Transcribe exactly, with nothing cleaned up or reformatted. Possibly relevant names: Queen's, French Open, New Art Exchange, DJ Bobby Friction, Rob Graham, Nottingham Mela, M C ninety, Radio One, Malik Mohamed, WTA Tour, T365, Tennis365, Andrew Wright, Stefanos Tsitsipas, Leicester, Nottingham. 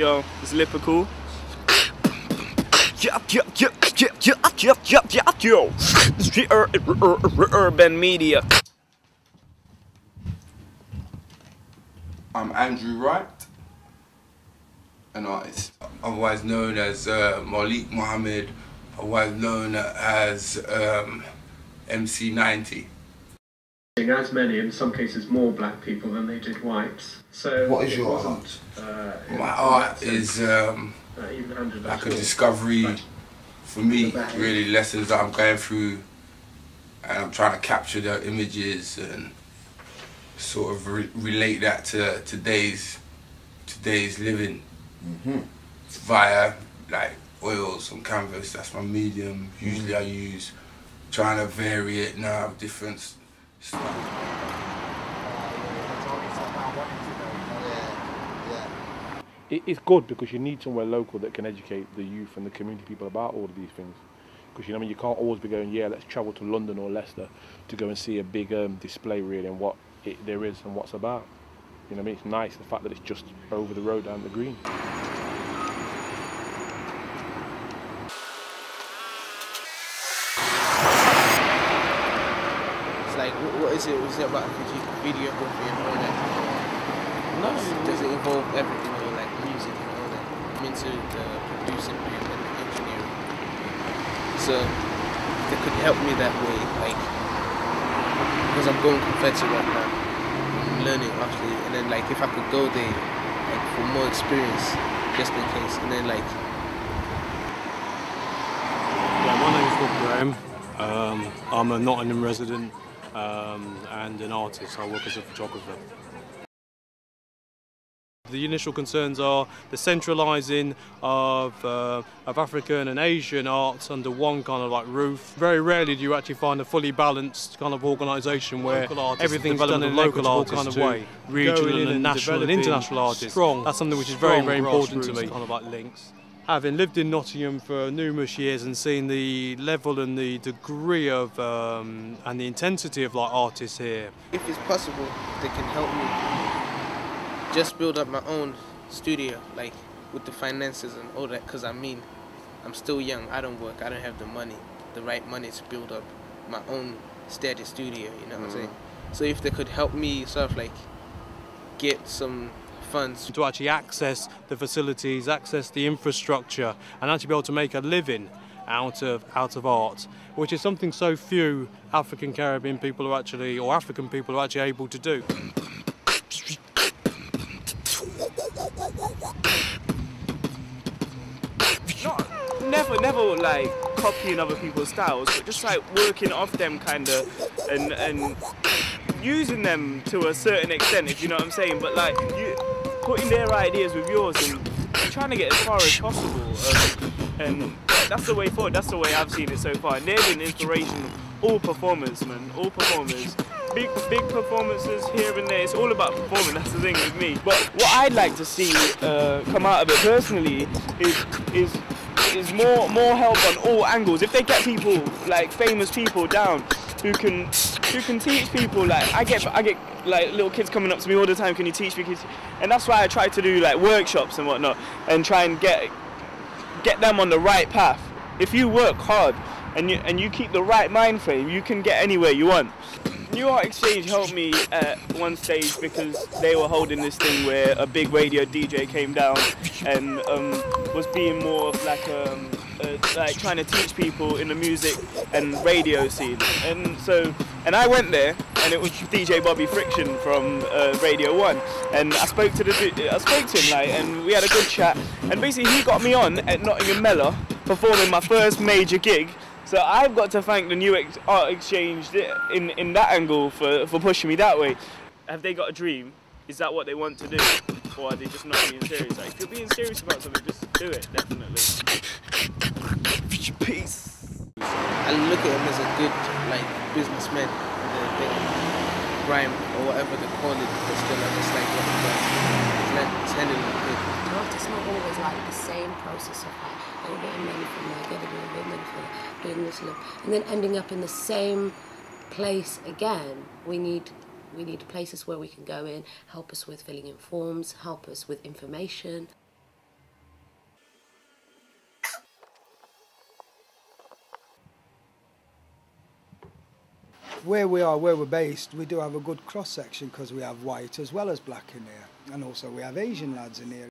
Yo, it's Lipical. Urban Media. I'm Andrew Wright, an artist, otherwise known as uh, Malik Mohamed, otherwise known as um, M C ninety. As many, in some cases more black people than they did whites. So what is your art? Uh, My art is um, uh, like a discovery right. for me, really lessons that I'm going through, and I'm trying to capture the images and sort of re relate that to today's today's living mm-hmm. via like oils and canvas. That's my medium. Usually mm-hmm. I use trying to vary it now, different. So. Yeah, yeah. It, it's good because you need somewhere local that can educate the youth and the community people about all of these things. Because you know, I mean, you can't always be going, yeah, let's travel to London or Leicester to go and see a big um, display really and what it, there is and what's about. You know, I mean, it's nice the fact that it's just over the road down the green. What is it? What is it about videography and all that? No, does it involve everything, you know, like music and all that? I'm into the producing and the engineering. So that could help me that way, like because I'm going confetti right now, I'm learning actually, and then like if I could go there, like for more experience, just in case, and then like. Yeah, my name is Rob Graham. Um, I'm a Nottingham resident. Um, and an artist. I work as a photographer. The initial concerns are the centralising of, uh, of African and Asian arts under one kind of like roof. Very rarely do you actually find a fully balanced kind of organisation where everything's done in a local artist kind of way. Regional and national and international artists. Strong. That's something which is very, very important to me. Kind of like links. Having lived in Nottingham for numerous years and seen the level and the degree of um, and the intensity of like artists here. If it's possible, they can help me just build up my own studio, like with the finances and all that, because I mean, I'm still young, I don't work, I don't have the money, the right money to build up my own steady studio, you know what mm. I'm saying? So if they could help me sort of like get some funds to actually access the facilities, access the infrastructure, and actually be able to make a living out of out of art, which is something so few African Caribbean people are actually, or African people are actually able to do. Not, never, never like copying other people's styles, but just like working off them kind of and and using them to a certain extent, if you know what I'm saying. But like you. Putting their ideas with yours and trying to get as far as possible, um, and that's the way forward. That's the way I've seen it so far. And they've been inspirational. All performers, man. All performers. Big, big performances here and there. It's all about performing. That's the thing with me. But what I'd like to see uh, come out of it personally is is is more more help on all angles. If they get people like famous people down who can who can teach people, like I get I get. like little kids coming up to me all the time, can you teach me, and that's why I try to do like workshops and whatnot and try and get get them on the right path. If you work hard and you, and you keep the right mind frame, you can get anywhere you want. New Art Exchange helped me at one stage because they were holding this thing where a big radio D J came down and um, was being more of like um, Uh, like trying to teach people in the music and radio scene, and so and I went there, and it was D J Bobby Friction from uh, Radio One, and I spoke to the I spoke to him like, and we had a good chat, and basically he got me on at Nottingham Mela performing my first major gig. So I've got to thank the New Art Exchange in in that angle for for pushing me that way. Have they got a dream? Is that what they want to do, or are they just not being serious? Like, if you're being serious about something, just do it, definitely. Peace. I look at him as a good, like, businessman. The thing, grime or whatever they call it, but still, I just like what he does. It's not telling me good. It's not always like the same process of like, oh, getting money from there, getting money from there, doing this look, and then ending up in the same place again. We need. We need places where we can go in, help us with filling in forms, help us with information. where we are, where we're based, we do have a good cross-section because we have white as well as black in here. And also we have Asian lads in here.